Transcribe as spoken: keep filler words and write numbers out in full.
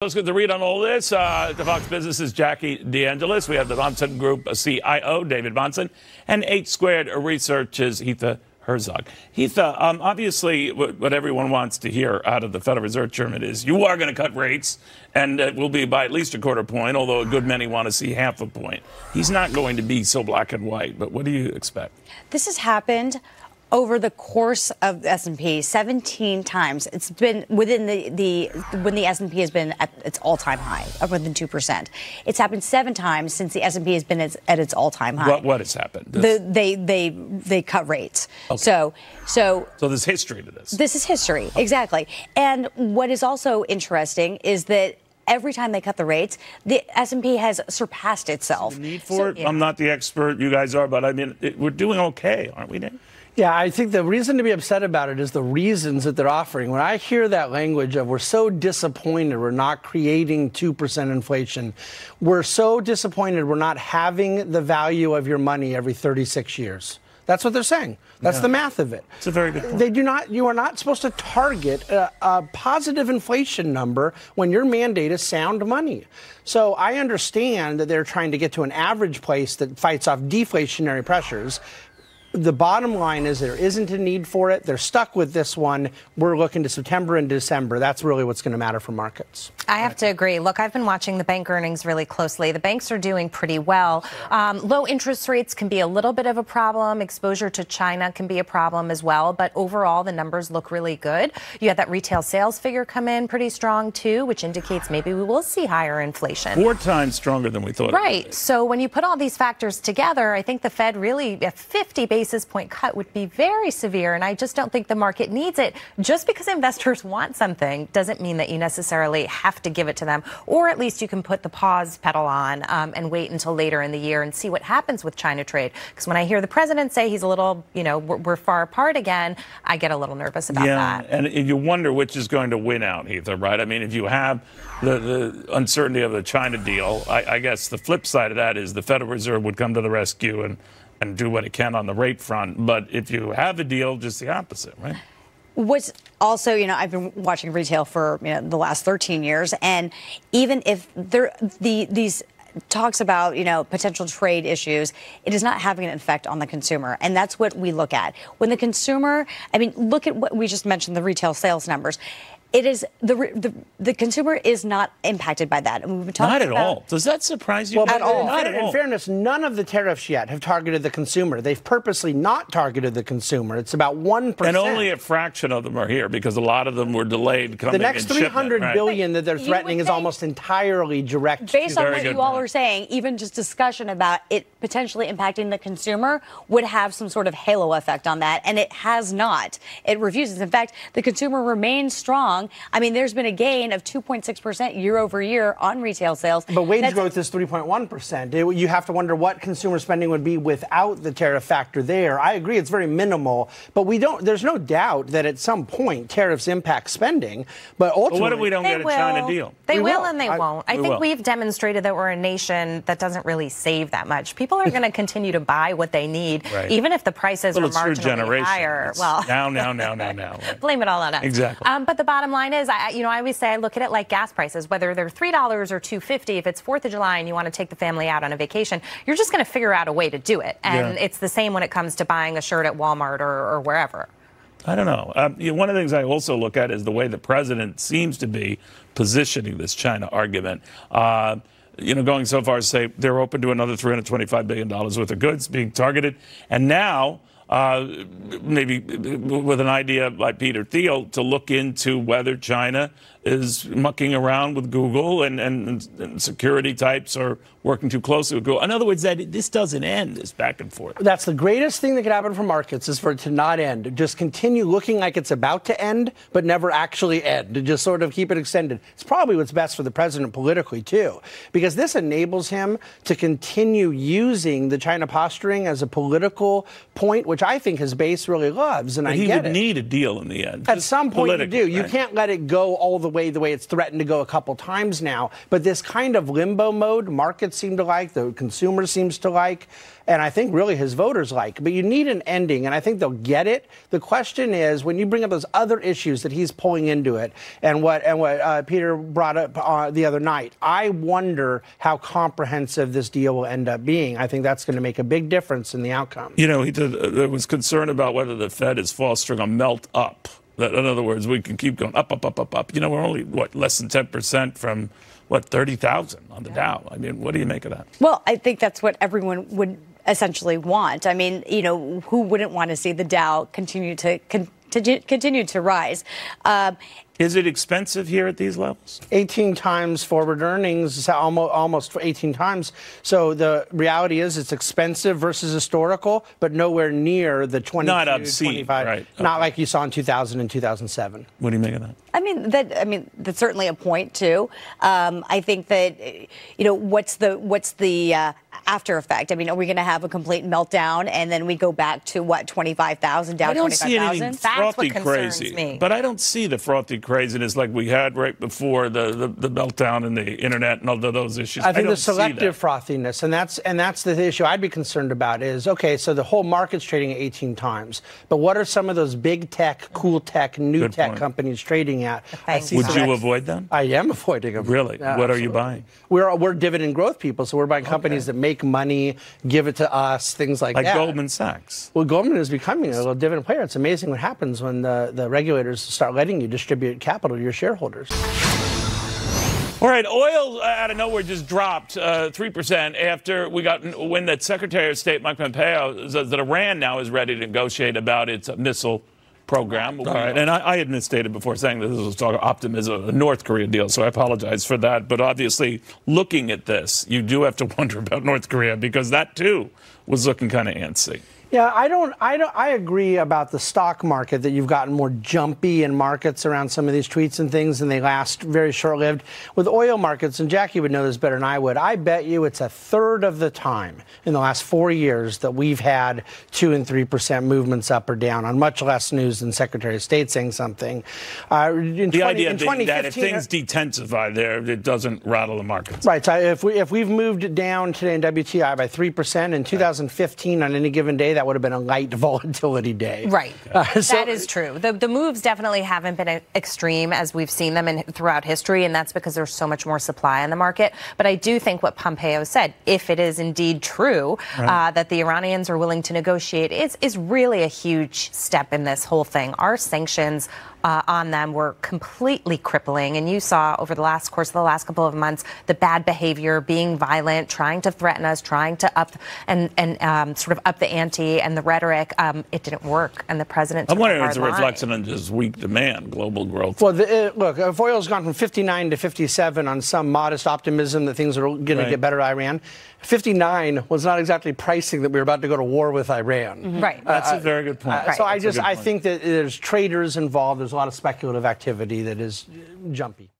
Let's get the read on all this. Uh, the Fox Business is Jackie de Angelis. We have the Bahnsen Group C I O, David Bahnsen, and Eight Squared Research's Hita Herzog. Hita, um, obviously what everyone wants to hear out of the Federal Reserve Chairman is you are going to cut rates, and it will be by at least a quarter point, although a good many want to see half a point. He's not going to be so black and white, but what do you expect? This has happened over the course of S and P seventeen times. It's been within the, the when the S and P has been at its all-time high, up within two percent. It's happened seven times since the S and P has been at its all-time high. What, what has happened? The, they, they, they cut rates. Okay. So, so, so there's history to this. This is history, okay. Exactly. And what is also interesting is that every time they cut the rates, the S and P has surpassed itself. The need for so, it? Yeah. I'm not the expert, you guys are, but I mean, it, we're doing okay, aren't we, Nick? Yeah, I think the reason to be upset about it is the reasons that they're offering. When I hear that language of we're so disappointed we're not creating two percent inflation, we're so disappointed we're not having the value of your money every thirty-six years. That's what they're saying. That's yeah. the math of it. It's a very good point. They do not, you are not supposed to target a, a positive inflation number when your mandate is sound money. So I understand that they're trying to get to an average place that fights off deflationary pressures. The bottom line is there isn't a need for it. They're stuck with this one. We're looking to September and December. That's really what's going to matter for markets. I have to agree. Look, I've been watching the bank earnings really closely. The banks are doing pretty well. Um, low interest rates can be a little bit of a problem. Exposure to China can be a problem as well. But overall, the numbers look really good. You had that retail sales figure come in pretty strong, too, which indicates maybe we will see higher inflation. Four times stronger than we thought. Right. So when you put all these factors together, I think the Fed really at fifty basis point cut would be very severe, and I just don't think the market needs it. Just because investors want something doesn't mean that you necessarily have to give it to them, or at least you can put the pause pedal on um, and wait until later in the year and see what happens with China trade. Because when I hear the president say he's a little, you know, we're, we're far apart again, I get a little nervous about yeah, that. And you wonder which is going to win out, Heather, right? I mean, if you have the, the uncertainty of the China deal, I, I guess the flip side of that is the Federal Reserve would come to the rescue and and do what it can on the rate front. But if you have a deal, just the opposite, right? What's also, you know, I've been watching retail for you know, the last thirteen years, and even if there, the these talks about, you know, potential trade issues, it is not having an effect on the consumer. And that's what we look at. When the consumer, I mean, look at what we just mentioned, the retail sales numbers. It is the, the the consumer is not impacted by that. And we've been talking not at about, all. Does that surprise you? Well, at all. Not in, at all. In fairness, none of the tariffs yet have targeted the consumer. They've purposely not targeted the consumer. It's about one percent, and only a fraction of them are here because a lot of them were delayed coming. The next three hundred right? billion that they're threatening is almost entirely direct. Based on what you all are saying, even just discussion about it potentially impacting the consumer would have some sort of halo effect on that, and it has not. It refuses. In fact, the consumer remains strong. I mean, there's been a gain of two point six percent year over year on retail sales. But wage That's growth is three point one percent. You have to wonder what consumer spending would be without the tariff factor there. I agree it's very minimal, but we don't. There's no doubt that at some point tariffs impact spending. But ultimately, well, what if we don't get a will. China deal? They will, will and they I, won't. I we think will. We've demonstrated that we're a nation that doesn't really save that much. People are going to continue to buy what they need, right. even if the prices well, are marginally higher. It's well, now, now, now, now, now. Right. Blame it all on us. Exactly. Um, but the bottom line is, I, you know, I always say I look at it like gas prices, whether they're three dollars or two fifty. If it's Fourth of July and you want to take the family out on a vacation, you're just going to figure out a way to do it. And yeah. it's the same when it comes to buying a shirt at Walmart or, or wherever. I don't know. Um, you know. One of the things I also look at is the way the president seems to be positioning this China argument. Uh, you know, going so far as to say they're open to another three hundred twenty-five billion dollars worth of goods being targeted, and now. Uh, maybe with an idea by Peter Thiel to look into whether China is mucking around with Google and, and, and security types are working too closely with Google. In other words, that this doesn't end, this back and forth. That's the greatest thing that could happen for markets is for it to not end. Just continue looking like it's about to end, but never actually end. To just sort of keep it extended. It's probably what's best for the president politically, too, because this enables him to continue using the China posturing as a political point, which I think his base really loves, and but I get it. He would need a deal in the end. At some point, you do. Right? You can't let it go all the way way, the way it's threatened to go a couple times now. But this kind of limbo mode, markets seem to like, the consumer seems to like, and I think really his voters like. But you need an ending, and I think they'll get it. The question is, when you bring up those other issues that he's pulling into it, and what and what uh, Peter brought up uh, the other night, I wonder how comprehensive this deal will end up being. I think that's going to make a big difference in the outcome. You know, he did, uh, there was concern about whether the Fed is fostering a melt up. That, in other words, we can keep going up, up, up, up, up. You know, we're only, what, less than ten percent from, what, thirty thousand on the yeah. Dow. I mean, what do you make of that? Well, I think that's what everyone would essentially want. I mean, you know, who wouldn't want to see the Dow continue to con to continue to rise? Um, Is it expensive here at these levels? eighteen times forward earnings, almost eighteen times. So the reality is it's expensive versus historical, but nowhere near the twenty-two, not obscene, twenty-five, right. Not okay. Like you saw in two thousand and two thousand seven. What do you make of that? I mean, that I mean, that's certainly a point too. Um, I think that, you know, what's the what's the uh, after effect? I mean, are we going to have a complete meltdown and then we go back to what, twenty-five thousand, down twenty-five thousand? That's what concerns crazy. me. But I don't see the frothy craziness like we had right before the, the, the meltdown and the internet and all of those issues. I think I don't the selective frothiness, and that's and that's the issue I'd be concerned about is, okay, so the whole market's trading at eighteen times, but what are some of those big tech, cool tech, new Good tech point. companies trading at? I see Would you next, avoid them? I am avoiding them. Really? Yeah, what absolutely. are you buying? We're we're dividend growth people, so we're buying companies okay. that make money, give it to us, things like, like that. Like Goldman Sachs. Well, Goldman is becoming a little dividend player. It's amazing what happens when the, the regulators start letting you distribute capital to your shareholders. All right, oil uh, out of nowhere just dropped uh, three percent after we got when that Secretary of State Mike Pompeo says that Iran now is ready to negotiate about its missile program. All right, and I, I had misstated before saying that this was talking optimism, a North Korea deal, so I apologize for that. But obviously, looking at this, you do have to wonder about North Korea, because that too was looking kind of antsy. Yeah, I don't, I don't, I agree about the stock market, that you've gotten more jumpy in markets around some of these tweets and things, and they last very short-lived. With oil markets, and Jackie would know this better than I would, I bet you it's a third of the time in the last four years that we've had two and three percent movements up or down on much less news than Secretary of State saying something. Uh, in the idea that if things detensify there, it doesn't rattle the markets. Right. So if we if we've moved down today in W T I by three percent in two thousand fifteen on any given day, that would have been a light volatility day. Right. Uh, so that is true. The, the moves definitely haven't been extreme as we've seen them in, throughout history, and that's because there's so much more supply in the market. But I do think what Pompeo said, if it is indeed true right. uh, that the Iranians are willing to negotiate, is, is really a huge step in this whole thing. Our sanctions Uh, on them were completely crippling, and you saw over the last course of the last couple of months the bad behavior, being violent, trying to threaten us, trying to up and and um, sort of up the ante, and the rhetoric. Um, it didn't work, and the president. I'm wondering if it's a reflection on just weak demand, global growth. Well, the, uh, look, if oil's gone from fifty-nine to fifty-seven on some modest optimism that things are going right. to get better, Iran. fifty-nine was not exactly pricing that we were about to go to war with Iran. Mm-hmm. Right. That's uh, a very good point. Uh, right. So I That's just I think that there's traders involved. There's a lot of speculative activity that is jumpy.